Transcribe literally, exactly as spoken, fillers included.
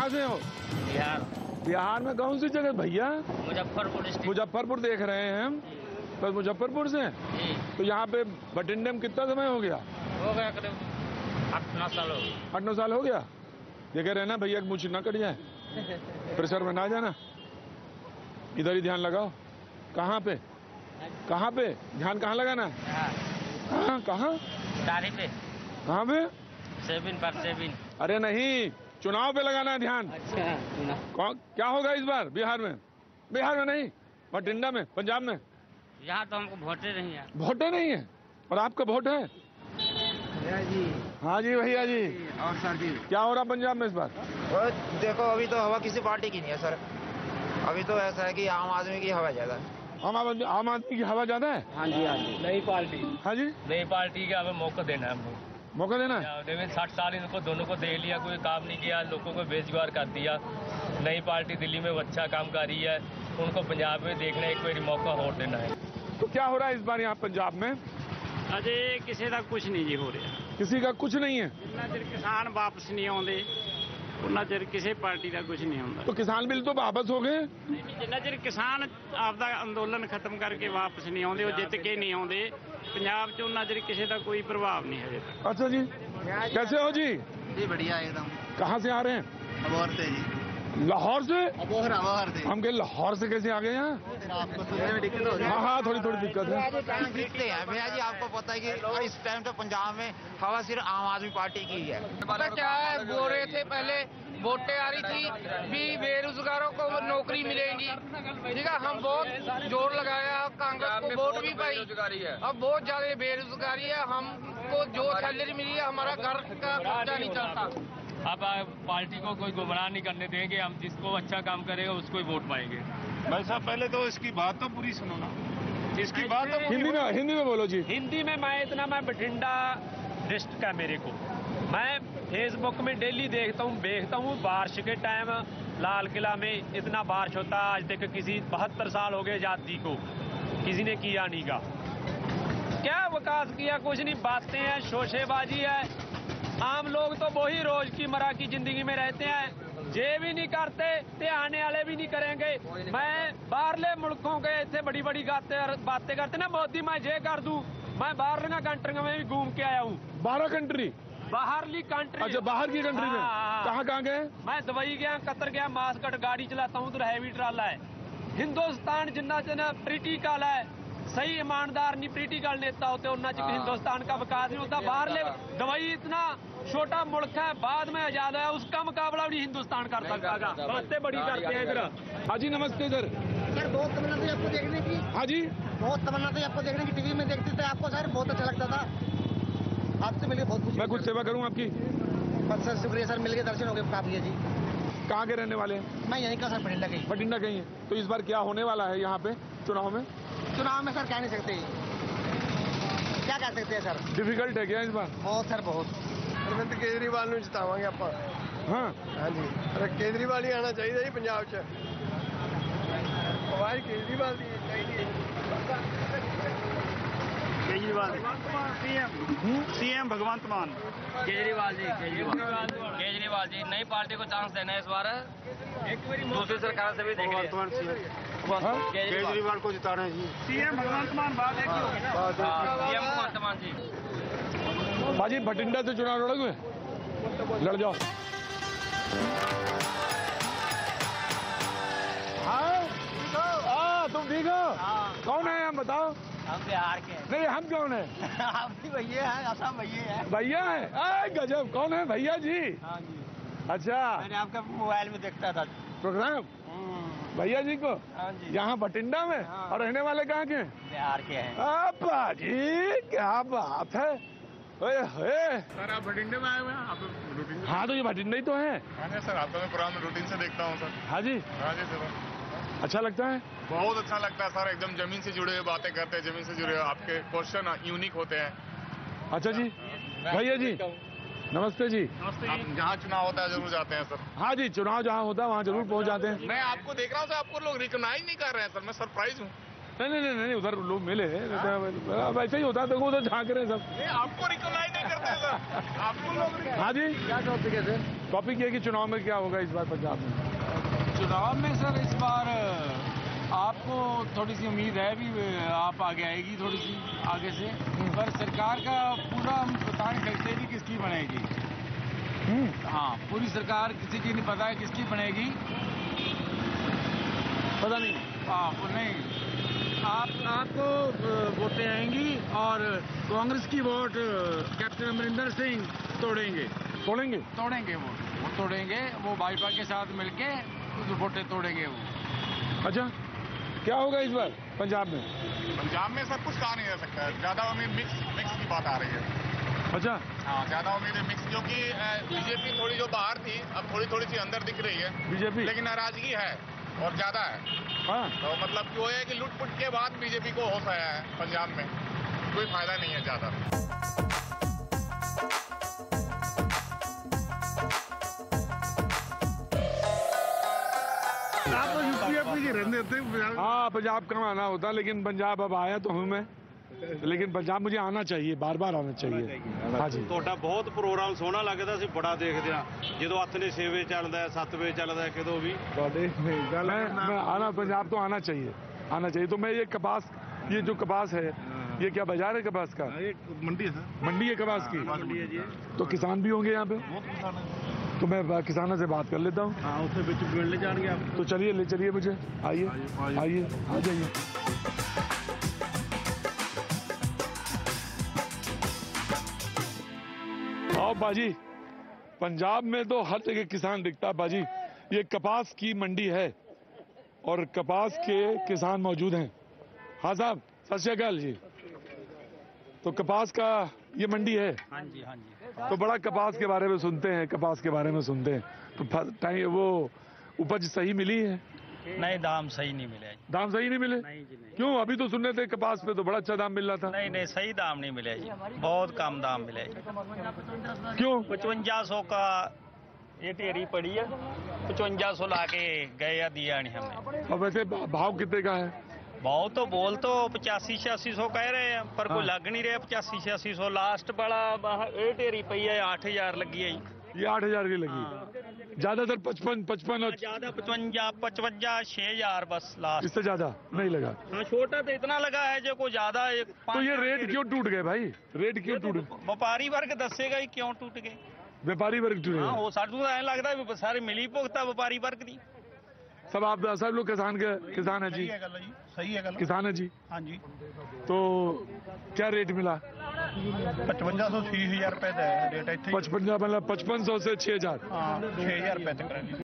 कहाँ से हो? बिहार। बिहार में कौन सी जगह भैया? मुजफ्फरपुर। मुजफ्फरपुर देख रहे हैं हम। बस मुजफ्फरपुर से? तो यहाँ पे बठिंडे में कितना समय हो गया? हो गया करीब आठ नौ साल हो गया। आठ नौ साल हो गया? देखे रहना भैया मुझे ना कट जाए, प्रेशर में ना जाना, इधर ही ध्यान लगाओ। कहाँ पे कहाँ पे ध्यान कहाँ लगाना? कहाँ कहाँ? दाढ़ी पे। कहाँ पे? सेविन पर सेविन। अरे नहीं, चुनाव पे लगाना है ध्यान। अच्छा, क्या होगा इस बार बिहार में? बिहार में नहीं, बठिंडा में, पंजाब में। यहाँ तो हमको वोटे नहीं है। वोटे नहीं है? और आपका वोट है? जी। हाँ जी भैया जी। और सर जी, क्या हो रहा पंजाब में इस बार? देखो अभी तो हवा किसी पार्टी की नहीं है सर, अभी तो ऐसा है कि आम आदमी की हवा ज्यादा है। आम आदमी आम आदमी की हवा ज्यादा है। हाँ जी हाँ जी। नई पार्टी। हाँ जी, नई पार्टी का हमें मौका देना है, हमको मौका देना है। साठ साल इनको दोनों को दे लिया, कोई काम नहीं किया, लोगों को बेजवार कर दिया। नई पार्टी दिल्ली में अच्छा काम कर रही है, उनको पंजाब में देखने एक बार मौका और देना है। तो क्या हो रहा है इस बार यहाँ पंजाब में? अरे किसी का कुछ नहीं जी हो रहा, किसी का कुछ नहीं है। जिन्ना चिर किसान वापस नहीं आते उन्ना चिर किसी पार्टी का कुछ नहीं होता। तो किसान बिल तो वापस हो गए? जिन्ना चिर किसान आपका अंदोलन खत्म करके वापस नहीं आते, वो जित के नहीं आते, पंजाब च उन्ना चिर किसी का कोई प्रभाव नहीं है। अच्छा जी, कैसे हो जी? जी बढ़िया एकदम। कहाँ से आ रहे हैं? अबोहर से जी। लाहौर से? अबोहर अबोहर से। हम कहे लाहौर से कैसे आ गए यहाँ? हाँ हाँ, थोड़ी थोड़ी दिक्कत है। भैया जी आपको पता है कि इस टाइम तो पंजाब में हवा सिर्फ आम आदमी पार्टी की है। पता क्या है, बोल रहे थे पहले वोटें आ रही थी भी बेरोजगारों को नौकरी मिलेगी, ठीक है, हम बहुत जोर लगाया, कांग्रेस को वोट भी पाई, अब बहुत ज्यादा बेरोजगारी है, हमको जो सैलरी मिली है हमारा घर का खर्चा नहीं चलता। अब पार्टी को कोई गुमराह नहीं करने देंगे, हम जिसको अच्छा काम करेगा उसको ही वोट पाएंगे। भाई साहब पहले तो इसकी बात तो पूरी सुनो ना, इसकी बात तो हिंदी में हिंदी में बोलो जी। हिंदी में मैं इतना, मैं बठिंडा डिस्ट्रिक्ट का, मेरे को, मैं फेसबुक में डेली देखता हूँ देखता हूँ बारिश के टाइम लाल किला में इतना बारिश होता, आज तक किसी बहत्तर साल हो गए आजादी को, किसी ने किया नहीं का क्या विकास किया, कुछ नहीं। बातें हैं, शोशेबाजी है, आम लोग तो वही रोज की मरा की जिंदगी में रहते हैं, जे भी नहीं करते ते आने वाले भी नहीं करेंगे। मैं बाहरले मुल्कों के इतने बड़ी बड़ी बातें करते ना मोदी, मैं ये कर दूँ, मैं बाहर कंट्री में भी घूम के आया हूँ। बारह कंट्री? बाहरली कंट्री। अच्छा, बाहर की कंट्री में कहाँ कहाँ गए? मैं दुबई गया, कतर गया, मास्कट, गाड़ी चलाता हूँ तो हैवी ट्राला है। हिंदुस्तान जिन्ना जना प्रिटिकल है, सही ईमानदार नहीं प्रिटिकल नेता होते उन्ना च हिंदुस्तान का विकास नहीं होता। बाहरले दुबई इतना छोटा मुल्क है, बाद में आजाद है, उसका मुकाबला भी हिंदुस्तान कर सकता। बातें बड़ी करते हैं इधर। हाँ जी नमस्ते सर। सर बहुत तमन्ना थी आपको देखने की। हाँ जी बहुत तमन्ना थी आपको देखने की, टीवी में देखते थे आपको सर, बहुत अच्छा लगता था आपसे मिले, बहुत कुछ। मैं कुछ सेवा करूं आपकी? बस सर शुक्रिया सर, मिलके दर्शन हो गए काफी है जी। कहाँ के रहने वाले हैं? मैं यहीं का सर, बठिंडा के। बठिंडा के ही है। तो इस बार क्या होने वाला है यहाँ पे चुनाव में? चुनाव में सर कह नहीं सकते, क्या कह सकते हैं सर। डिफिकल्ट है क्या इस बार? बहुत सर बहुत। अरविंद केजरीवाल को जितावांगे आप। हाँ हाँ जी, अरे केजरीवाल ही आना चाहिए जी पंजाब च, आवाज केजरीवाल दी चाहिए। केजरीवाल सीएम, सीएम भगवंत मान। केजरीवाल जी, केजरीवाल केजरीवाल जी नई पार्टी को चांस देना है इस बार, दूसरी सरकार से भी देखेंगे। केजरीवाल को जिताना है जी, सीएम भगवंत मान। बात है सीएम भगवंत मान जी। भाजी बठिंडा से चुनाव लड़ोगे? लड़ जाओ। हाँ तुम ठीक हो? कौन है हम बताओ? हम बिहार के। नहीं हम कौन है? आप भी भैया हैं, असम भैया है। भैया है, आए गजब। कौन है भैया जी? हाँ जी। अच्छा, मैंने आपका मोबाइल में देखता था प्रोग्राम भैया जी को। हाँ जी। यहाँ बठिंडा में? हाँ। और रहने वाले कहाँ के? बिहार के हैं। आपा जी क्या बात है। ओए होए सर, आप बठिंडे में आए हुए हैं? हाँ तो ये बठिंडा ही तो है। हाँ सर, आपका मैं पुराना रूटीन से देखता हूँ सर। हाँ जी हाँ जी सर। अच्छा लगता है? बहुत अच्छा लगता है सर, एकदम जमीन से जुड़े हुए बातें करते हैं, जमीन से जुड़े हुए, आपके क्वेश्चन यूनिक होते हैं। अच्छा जी भैया जी नमस्ते जी। आप जहाँ चुनाव होता है जरूर जाते हैं सर? हाँ जी, चुनाव जहाँ होता है वहाँ जरूर पहुँच जाते हैं। मैं आपको देख रहा हूँ सर, आपको लोग रिकॉग्नाइज नहीं कर रहे हैं सर, मैं सरप्राइज हूँ। नहीं नहीं नहीं उधर लोग मिले, अब ऐसा ही होता है, देखो उधर झाँक रहे हैं सब। आपको रिकॉग्नाइज नहीं करते सर, आपको लोग। हाँ जी, क्या टॉपिक है सर? टॉपिक ये कि चुनाव में क्या होगा इस बार पंजाब में। चुनाव में सर इस बार आपको थोड़ी सी उम्मीद है भी, आप आगे आएगी थोड़ी सी आगे से, पर सरकार का पूरा हम पता नहीं सकते कि किसकी बनेगी। हाँ, पूरी सरकार किसी की नहीं पता है किसकी बनेगी, पता नहीं। हाँ नहीं, आप आपको वोटें आएंगी और कांग्रेस की वोट कैप्टन अमरिंदर सिंह तोड़ेंगे तोड़ेंगे तोड़ेंगे वो वो तोड़ेंगे वो भाजपा के साथ मिलके कुछ वोटें तोड़ेंगे वो। अच्छा, क्या होगा इस बार पंजाब में? पंजाब में सब कुछ कहा नहीं जा सकता है, ज़्यादा उम्मीद मिक्स मिक्स की बात आ रही है। अच्छा, हाँ ज़्यादा उम्मीद है मिक्स, क्योंकि बीजेपी थोड़ी जो बाहर थी अब थोड़ी थोड़ी सी अंदर दिख रही है बीजेपी, लेकिन नाराजगी है और ज़्यादा है। हाँ, तो मतलब कि वो है कि लूटपुट के बाद बीजेपी को होश आया है पंजाब में, कोई फायदा नहीं है ज़्यादा। हाँ, पंजाब कम आना होता, लेकिन पंजाब अब आया तो हूँ मैं, लेकिन पंजाब मुझे आना चाहिए, बार बार आना चाहिए। हाँ जी, थोड़ा बहुत प्रोग्राम सोहना लगता सी, बड़ा देखते हैं जो हथ ने छे बजे चलता है, सत्त बजे चलता है, कदों भी आना। पंजाब तो आना चाहिए, आना चाहिए। तो मैं ये कपास, ये जो कपास है, ये क्या बाजार है कपास का? मंडी है, मंडी है कपास की, तो किसान भी होंगे यहाँ पे, तो मैं किसानों से बात कर लेता हूँ। हाँ, उससे बेच पेड़ ले जाएंगे आप, तो चलिए ले चलिए मुझे, आइए आइए आ जाइए। आओ बाजी, पंजाब में तो हर जगह किसान दिखता है बाजी। ये कपास की मंडी है और कपास के किसान मौजूद हैं। हाँ साहब, सत श्री अकाल जी। तो कपास का ये मंडी है। हाँ जी, हाँ जी। तो बड़ा कपास के बारे में सुनते हैं, कपास के बारे में सुनते हैं, तो टाइम वो उपज सही मिली है? नहीं, दाम सही नहीं मिले। दाम सही नहीं मिले? नहीं जी, नहीं। क्यों? अभी तो सुन रहे थे कपास पे तो बड़ा अच्छा दाम मिल रहा था। नहीं नहीं, सही दाम नहीं मिले जी, बहुत कम दाम मिले। क्यों? पचवंजा सौ का ये ढेरी पड़ी है, पचवंजा सौ ला के गया दिया नहीं हमें। और वैसे भाव कितने का है? भाव तो बोल तो पचासी छियासी सौ कह रहे हैं, पर कोई लग नहीं रहा। पचासी छियासी सौ लास्ट वाला ये ढेरी पई है, आठ हजार लगी है। ये आठ हजार की लगी? ज्यादातर पचपन पचपन और ज्यादा पचवंजा पचवंजा छह हजार बस, लास्ट, इससे ज्यादा नहीं लगा। हाँ, छोटा तो इतना लगा है जो कोई ज्यादा। तो ये रेट क्यों टूट गए भाई? रेट क्यों टूट गए? व्यापारी वर्ग दसेगा ही क्यों टूट गए, व्यापारी वर्ग टूट गए। वो साडू ऐ लगता सारी मिली भुगता व्यापारी वर्ग की। सब आप सब लोग किसान के किसान है जी, सही है, किसान है जी। हाँ जी, तो क्या रेट मिला? पचवंजा सौ छह हजार रुपए, पचपन मतलब पचपन सौ से छह हजार, छह हजार रुपए तक।